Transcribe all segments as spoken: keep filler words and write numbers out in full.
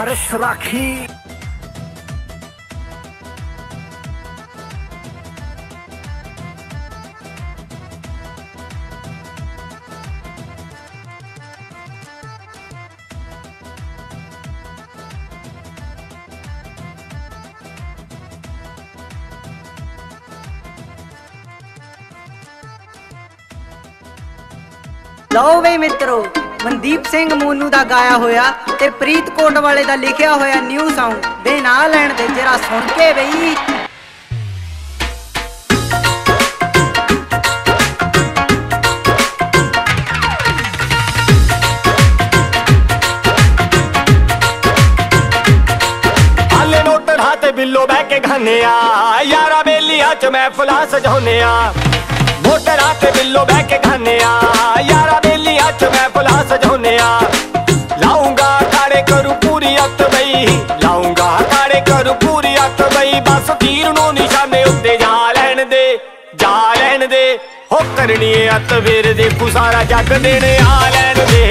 हर्ष राखी। ਲਓ ਵੇ ਮਿੱਤਰੋ, ਮਨਦੀਪ ਸਿੰਘ ਮੋਨੂ ਦਾ ਗਾਇਆ ਹੋਇਆ ਤੇ ਪ੍ਰੀਤਕੋਟ ਵਾਲੇ ਦਾ ਲਿਖਿਆ ਹੋਇਆ ਨਿਊ ਸੌਂਗ ਦੇ ਨਾਂ ਲੈਣ ਦੇ ਜਿਹੜਾ ਸੁਣ ਕੇ ਬਈ ਹਾਲੇ ਨੋਟ ਢਾਤੇ ਬਿੱਲੋ ਬਹਿ ਕੇ ਘਾਨਿਆ ਯਾਰਾ ਬੇਲੀਆਂ ਚ ਮੈਂ ਫੁਲਾ ਸਜਾਉਨਿਆ मोटर आते बिल्लो बह के खाने आ यारा बेली हच मैं फुला सजाने आ लाऊंगा काड़े करू पूरी अत बई लाऊंगा काड़े करू पूरी अत बई बस तीर नो निशाने उत्ते जा लैन दे जा लैन दे हो करनी है अत वेर दे सारा जग देने आ लैन दे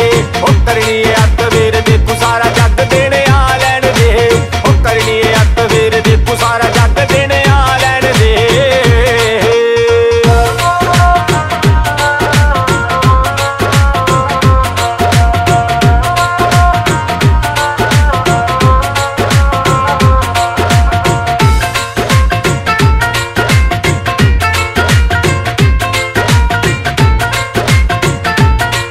हो करनी है अत वेर दे सारा जग देने आ लैन दे हो करनी है अत वेर दे सारा जग देने आ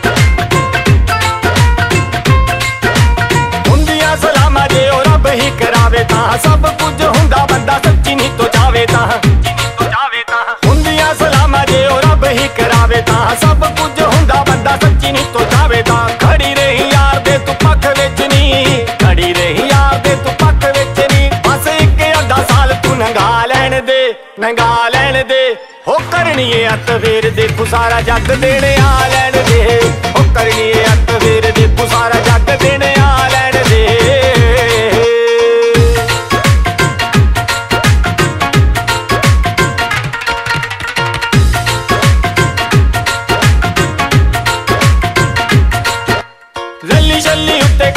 लैन दे सब कुछ हुंदा बंदा सच्ची नहीं तो जावे ता हुंदियां सलामा जे ओ रब ही करावे ता सब कुछ हुंदा बंदा सच्ची नहीं तो जावे ता खड़ी रही यार दे तू पख विच नहीं खड़ी रही यार दे तू पख विच नहीं बस इक अद्धा साल तू नंगा लैन दे नंगा लैन दे हो करनी है अत वेर दे तू सारा जग देने आ लैन दे हो करनी है अत वेर दे तू सारा जग देने आ लैन दे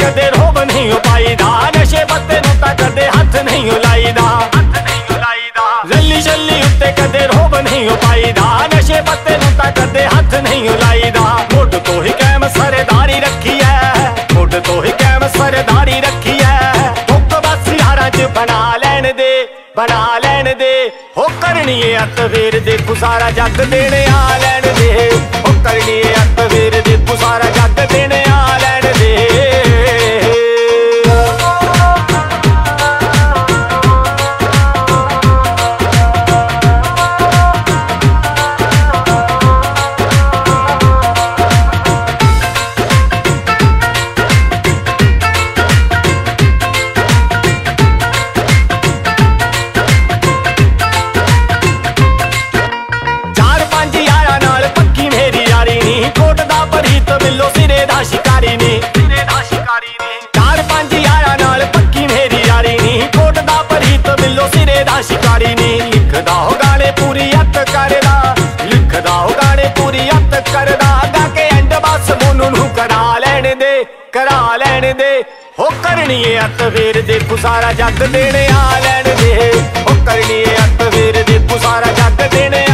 कदे रोब नहीं हो पाई दा नशे पत्ते नूता कदे हाथ नहीं उलाई दा हाथ नहीं उलाई दा जल्ली जल्ली उत्ते कदे रोब नहीं हो पाई दा नशे पत्ते नूता कदे हाथ नहीं उलाई दा मोड तो ही कैम सरदारी रखी है मोड तो ही कैम सरदारी रखी है तो बस यारा च बना लैन दे बना लैन दे हो करनी है अत वेर दे सारा जग देने आ लैन दे हो करनी है अत वेर दे सारा जग देने आ लैन दे शिकारी ने लिखदा हो गाने पूरी अत करदा लिखदा हो गाने पूरी अत करदा गा के एंड बस मोनू नू करा लैन दे करा लैन दे हो करनी है अत वेर दे सारा जग देने आ लैन दे हो करनी है अत वेर दे सारा जग देने